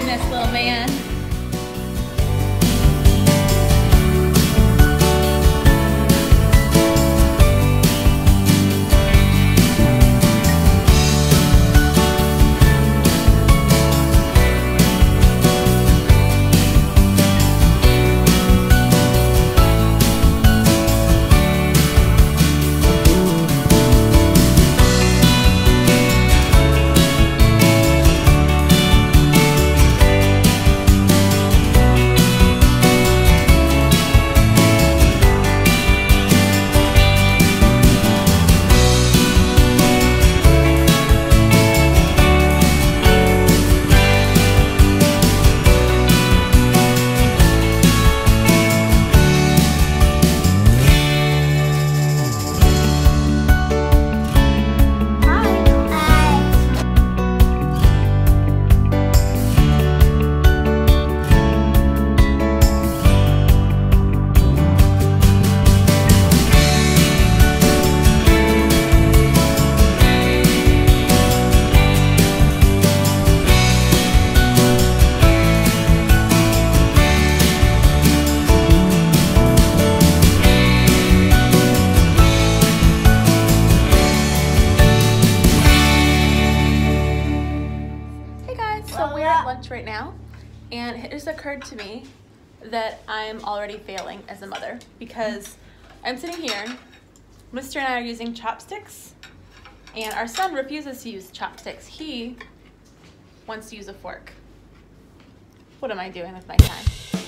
goodness, little man. Right now, and it just occurred to me that I'm already failing as a mother because I'm sitting here, Mr. and I are using chopsticks, and our son refuses to use chopsticks. He wants to use a fork. What am I doing with my time?